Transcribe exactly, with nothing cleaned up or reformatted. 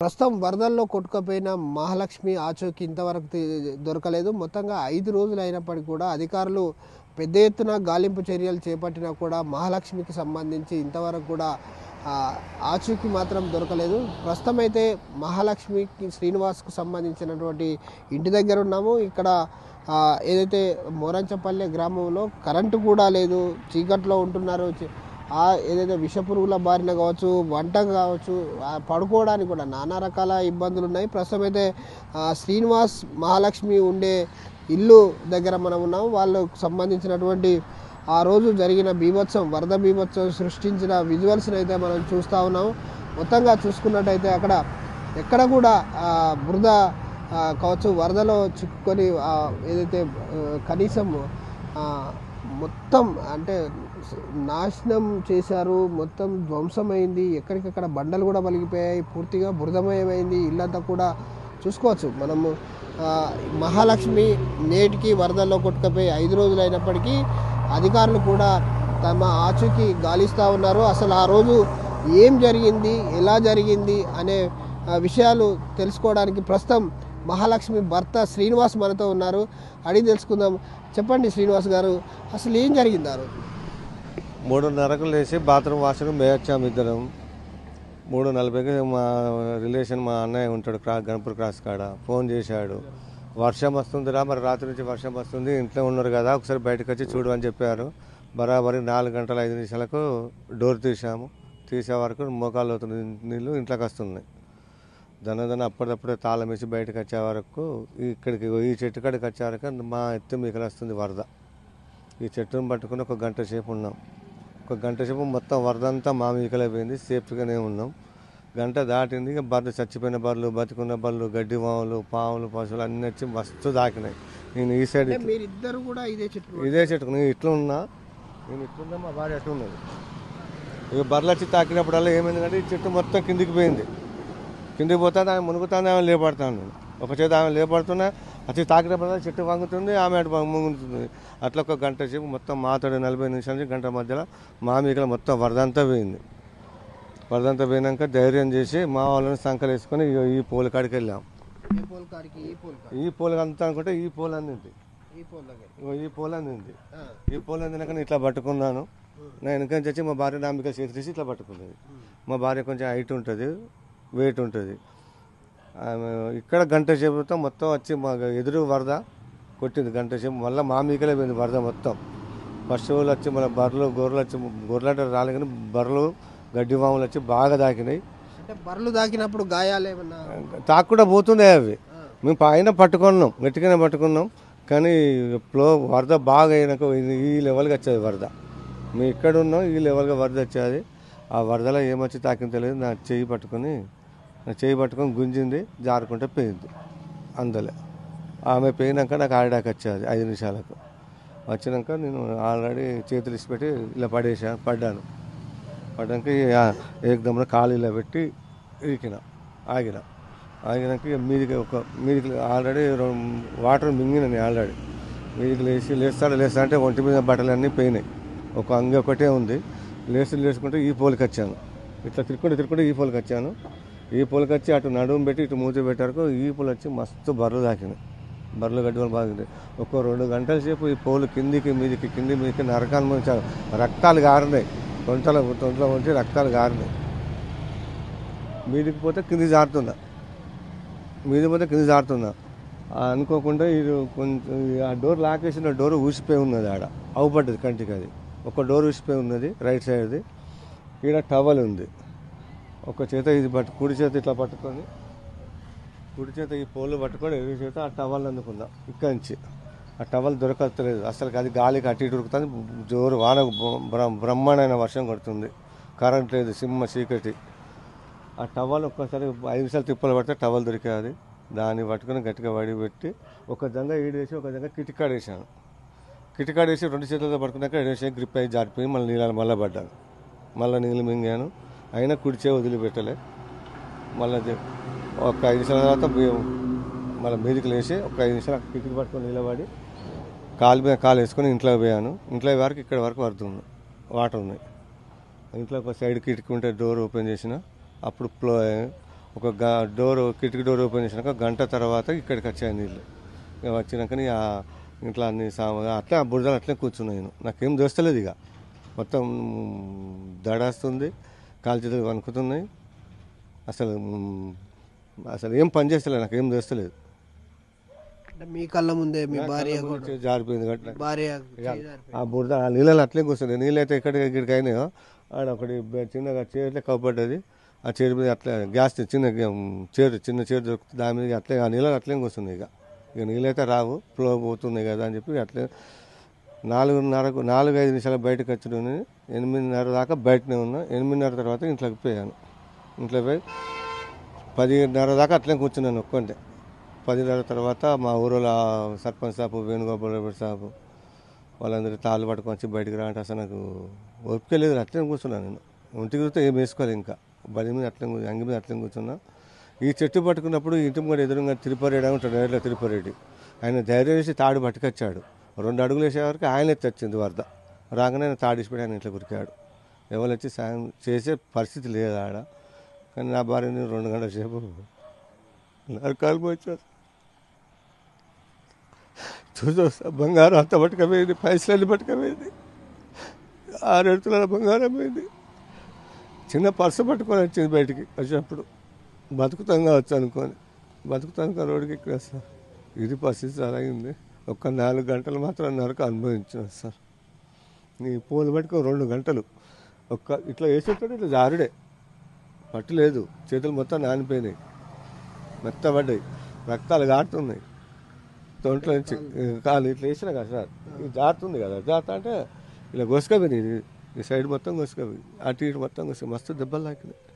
ప్రస్తుతం వరదల్లో కొట్టుకుపోయిన మహాలక్ష్మి ఆచూకీ ఇంతవరకు దొరకలేదు। మొత్తంగా ఐదు రోజులు అయినప్పటికీ కూడా అధికారులు పెద్ద ఎత్తున గాలింపు చర్యలు చేపట్టినా కూడా మహాలక్ష్మికి సంబంధించి ఇంతవరకు కూడా ఆచూకీ మాత్రం దొరకలేదు। ప్రస్తుతం అయితే మహాలక్ష్మికి శ్రీనివాస్కు సంబంధించినటువంటి ఇంటి దగ్గర ఉన్నాము। ఇక్కడ ఏదైతే మోరంచపల్లె గ్రామంలో కరెంటు కూడా లేదు, చీకట్లో ఉంటున్నారు। ఆ ఏదైతే విషపురుగుల బారిన కావచ్చు, వంట కావచ్చు, పడుకోవడానికి కూడా నానా రకాల ఇబ్బందులు ఉన్నాయి। ప్రస్తుతం అయితే శ్రీనివాస్ మహాలక్ష్మి ఉండే ఇల్లు దగ్గర మనం ఉన్నాం। వాళ్ళకు సంబంధించినటువంటి ఆ రోజు జరిగిన బీభత్సం, వరద బీభత్సం సృష్టించిన విజువల్స్ని అయితే మనం చూస్తూ ఉన్నాం। మొత్తంగా చూసుకున్నట్టయితే అక్కడ ఎక్కడ కూడా బురద కావచ్చు, వరదలో చిక్కుకొని ఏదైతే కనీసం మొత్తం అంటే నాశనం చేశారు, మొత్తం ధ్వంసమైంది। ఎక్కడికక్కడ బండలు కూడా పలిగిపోయాయి, పూర్తిగా బురదమయమైంది ఇల్లంతా కూడా చూసుకోవచ్చు మనము। మహాలక్ష్మి నేటికి వరదల్లో కొట్టుకుపోయి ఐదు రోజులు అయినప్పటికీ అధికారులు కూడా తమ ఆచూకీ గాలిస్తూ ఉన్నారు। అసలు ఆ రోజు ఏం జరిగింది, ఎలా జరిగింది అనే విషయాలు తెలుసుకోవడానికి ప్రస్తుతం మహాలక్ష్మి భర్త శ్రీనివాస్ మనతో ఉన్నారు, అడిగి తెలుసుకుందాం। చెప్పండి శ్రీనివాస్ గారు, అసలు ఏం జరిగింది ఆ రోజు? మూడున్నరకు లేచి బాత్రూమ్ వాష్రూమ్ పోయి వచ్చాము ఇద్దరం। మూడు నలభైకి మా రిలేషన్ మా అన్నయ్య ఉంటాడు క్రా గణపూర్ క్రాస్ కాడ, ఫోన్ చేశాడు, వర్షం వస్తుందిరా, మరి రాత్రి నుంచి వర్షం వస్తుంది, ఇంట్లో ఉన్నారు కదా, ఒకసారి బయటకు వచ్చి చూడు అని చెప్పారు। బరాబరి నాలుగు గంటల ఐదు నిమిషాలకు డోర్ తీసాము, తీసే వరకు మోకాళ్ళు అవుతున్న నీళ్ళు ఇంట్లోకి వస్తున్నాయి। దనదన అప్పటికప్పుడే తాళం వేసి బయటకు వచ్చే వరకు ఇక్కడికి ఈ చెట్టు కాడికి వచ్చే వరకు మా ఎత్తు మిగిలి వస్తుంది వరద। ఈ చెట్టును పట్టుకుని ఒక గంట సేపు ఉన్నాం, ఒక గంట సేపు మొత్తం వరద అంతా మా మిగిలిపోయింది, సేఫ్గానే ఉన్నాం। గంట దాటింది, ఇక బర్రెలు, చచ్చిపోయిన బర్రెలు, బతుకున్న బర్రెలు, గడ్డి వాములు, పాములు, పశువులు అన్నీ వచ్చి మస్తు దాకినాయి। నేను ఈ సైడ్ ఇద్దరు కూడా ఇదే చెట్టు ఇదే చెట్టుకు నేను ఇట్లా ఉన్నా, నేను ఇట్లున్నా, మా భార్య అట్లా ఉన్నది। ఇక బర్రెలు వచ్చి తాకినప్పుడల్లా ఏమైందంటే ఈ చెట్టు మొత్తం కిందికి పోయింది, కిందికి పోతా ఆమె మునుగుతాను, ఆమె లేపడుతాను, ఒక చేత ఆమె లేపడుతున్నా, అతి తాకినప్పుడు చెట్టు వంగుతుంది, ఆమె అటు వంగుతుంది। అట్లా ఒక గంట సేపు మొత్తం మాతో నలభై నిమిషాల నుంచి గంట మధ్యలో మా మీకల మొత్తం వరదంతా పోయింది। వరదంతా పోయినాక ధైర్యం చేసి మా వాళ్ళని సంకలు వేసుకొని ఈ పూల కాడికి వెళ్ళాం। ఈ పూల అంతా అనుకుంటే ఈ పూల అందింది, ఈ పూల అందింది, ఈ పూల అందినాక నేను ఇట్లా పట్టుకున్నాను, నేను వెనక వచ్చి మా భార్య నా మీకలు చేసి ఇట్లా పట్టుకున్నది। మా భార్య కొంచెం హైట్ ఉంటుంది, వెయిట్ ఉంటుంది, ఇక్కడ గంట సేపుతో మొత్తం వచ్చి మా ఎదురు వరద కొట్టింది గంట సేపు, మళ్ళీ మా మీకలే పోయింది వరద మొత్తం। పశువులు వచ్చి మన బర్రెలు, గొర్రెలు వచ్చి, గొర్రెలంటే రాలే కానీ బర్రెలు, గడ్డి వాములు వచ్చి బాగా దాకినాయి। అంటే బర్రెలు దాకినప్పుడు గాయాలేమన్నా తాకుండా పోతుండే అవి, మేము పైన పట్టుకున్నాం, గట్టిగానే పట్టుకున్నాం, కానీ ఇప్పుడు వరద బాగా అయినాక ఈ లెవెల్కి వచ్చేది వరద, మేము ఇక్కడ ఉన్నాం ఈ లెవెల్గా వరద వచ్చేది। ఆ వరదలో ఏమొచ్చి తాకింది తెలియదు, నా చెయ్యి పట్టుకొని చేయి పట్టుకొని గుంజింది, జారుకుంటే పోయింది అందులో। ఆమె పోయినాక నాకు ఆడాకి వచ్చేది ఐదు నిమిషాలకు వచ్చినాక నేను ఆల్రెడీ చేతులు ఇచ్చిపెట్టి ఇలా పడేసా, పడ్డాను పడ్డాక ఏకదమ్మున కాలు ఇలా పెట్టి ఇరికిన, ఆగిన ఆగినాక మీదికి ఒక మీదికి ఆల్రెడీ వాటర్ మింగిన నేను ఆల్రెడీ మీదికి లేచి లేస్తాడు లేస్తా అంటే ఒంటి మీద బట్టలన్నీ పోయినాయి, ఒక అంగి ఒకటే ఉంది, లేచి లేచుకుంటే ఈ పోలికి వచ్చాను, ఇట్లా తిరుక్కుంటే తిరుక్కుంటే ఈ పోలికి వచ్చాను, ఈ పూలకి వచ్చి అటు నడుము పెట్టి ఇటు మూతి పెట్టారు, ఈ పూలు వచ్చి మస్తు బర్రెలు తాకినాయి, బర్రెలు గడ్డలు బాగుంది। ఒక రెండు గంటల సేపు ఈ పూలు కిందికి మీదికి కింది మీదికి నరకాన్ని ముంచారు, రక్తాలు గారినాయి, తొంటల తొంటలో ఉంచి రక్తాలు గారినాయి। మీదికి పోతే కింది జారుతున్నా, మీది పోతే కింది జారుతున్నా అనుకోకుండా ఇది కొంచెం ఆ డోర్ లాకేసిన డోర్ ఊసిపోయి ఉన్నది, ఆడ అవుపడ్డది కంటికి, అది ఒక డోర్ ఊసిపోయి ఉన్నది రైట్ సైడ్ది, ఈడ టవల్ ఉంది, ఒక చేత ఇది పట్టు కుడి చేత ఇట్లా పట్టుకొని కుడి చేత ఈ పోలు పట్టుకొని ఎదురు చేత ఆ టవల్ అందుకున్నా ఇక్కడి నుంచి, ఆ టవల్ దొరకలేదు అసలు, అది గాలికి అటు ఇటు ఉరుకుతుంది, జోరు వాన బ్రహ్మాండమైన వర్షం కొడుతుంది, కరెంట్ లేదు, సింహ చీకటి, ఆ టవల్ ఒక్కసారి ఐదు నిమిషాలు తిప్పలు పడితే టవల్ దొరికేది, దాన్ని పట్టుకొని గట్టిగా వడిపెట్టి ఒక జంగ ఈడేసి ఒక జంగ కిటికాడేసాను, కిటికాడేసి రెండు చేతులతో పట్టుకున్నాక ఏడేసి గ్రిప్ అయ్యి జారిపోయి మళ్ళీ నీళ్ళు మళ్ళీ పడ్డాను, మళ్ళీ నీళ్ళు మింగాను, అయినా కుడిచే వదిలిపెట్టలే, మళ్ళీ ఒక ఐదు నిమిషాల తర్వాత మళ్ళీ మీదికి లేచి ఒక ఐదు నిమిషాలు కిటికీ పట్టుకొని నిలబడి కాలు మీద కాలు వేసుకొని ఇంట్లోకి పోయాను, ఇంట్లో వరకు ఇక్కడ వరకు వరుతుంది వాటర్ ఉన్నాయి, ఇంట్లో ఒక సైడ్ కిటికీ ఉంటే డోర్ ఓపెన్ చేసిన అప్పుడు डोर किटिकी डोर ओपन चेसिनाक गंट तर्वात इक्कडिकी वच्चायि नीళ్ళు इक वच्चिनाकने इंट्लो अन्नी अट्ला बुरदल अट्ला कूर्चुन्ना नेनु नाकेम दोस्तलेदु इक मोत्तं दडास्तुंदी काल् चेतलु वणुकुतुन्नायि అసలు అసలు ఏం పని చేస్తలే నాకు ఏం చేస్తలేదు అంటే మీ కళ్ళ ముందే మీ భార్య కూడా జారిపోయింది గట్ల భార్య ఆ బుర్ద ఆ నీళ్ళలో అట్లే కూర్చోలే నీళ్ళైతే ఇక్కడ ఇక్కడ అయినాయో ఆడ ఒకటి చిన్నగా చేర్లే కప్పబడ్డది ఆ చేరు మీద అట్లా గ్యాస్ చిన్న చేరు చిన్న చేరు దొరుకుతుంది దాని మీద అట్లే ఆ నీళ్ళలో అట్లే కూర్చుంది ఇక ఇక నీళ్ళైతే రావు ఫ్లో పోతున్నాయి కదా అని చెప్పి అట్లే నాలుగున్నరకు నాలుగు ఐదు నిమిషాలు బయటకు వచ్చాను ఎనిమిదిన్నర దాకా బయటనే ఉన్నా ఎనిమిదిన్నర తర్వాత ఇంట్లోకి పోయాను ఇంట్లో పోయి పదిన్నర దాకా అట్లే కూర్చున్నాను ఒక్కంటే పదిన్నర తర్వాత మా ఊరిలో సర్పంచ్ సాబు వేణుగోపాల్ రెడ్డి సాబు వాళ్ళందరూ తాళ్ళు పట్టుకొని వచ్చి బయటకు రా అంటే అసలు నాకు ఓపిక లేదు అట్లే కూర్చున్నాను నేను ఒంటికి చూస్తే ఏం వేసుకోవాలి ఇంకా బలి మీద అట్లే అంగి మీద అట్లే కూర్చున్నా ఈ చెట్టు పట్టుకున్నప్పుడు ఇంటి కూడా ఎదురుగా తిరుపరెడ్డి ఉంటాడు నేర్లో తిరుపరెడ్డి ఆయన ధైర్యం వేసి తాడు పట్టుకొచ్చాడు రెండు అడుగులు వేసేవరకు ఆయన తెచ్చింది వరద రాగానే ఆయన తాడేసిపోయి ఆయన ఇంట్లో కురికాడు ఎవరు వచ్చి సాయం చేసే పరిస్థితి లేదు ఆడ కానీ నా భార్యని రెండు గంటల సేపు నరకాలు పోయించారు చూసా బంగారం అంత పట్టుకపోయింది పైసలన్నీ పట్టుకపోయింది ఆరు ఎడుతుల బంగారం పోయింది చిన్న పర్సు పట్టుకొని వచ్చింది బయటికి వచ్చినప్పుడు బతుకుతంగా వచ్చి అనుకోని బతుకుతంగా రోడ్డుకి ఎక్కినా సార్ ఇది పరిస్థితి అలాగింది ఒక్క నాలుగు గంటలు మాత్రం నరక అనుభవించిన సార్ నీ పూలు పట్టుకొని రెండు గంటలు ఒక్క ఇట్లా వేసేటప్పుడు ఇట్లా జారుడే పట్టలేదు చేతులు మొత్తం నానిపోయినాయి మెత్తబడ్డాయి రక్తాలు గారుతున్నాయి తొంట్లో నుంచి కాలు ఇట్లా వేసినా కదా సార్ ఇది జారుతుంది కదా జారుతా అంటే ఇలా గోసుకపోయింది ఈ సైడ్ మొత్తం గోసుకపోయింది అటు ఇటు మొత్తం గోసుకు మస్తు దెబ్బలు తాకినాయి.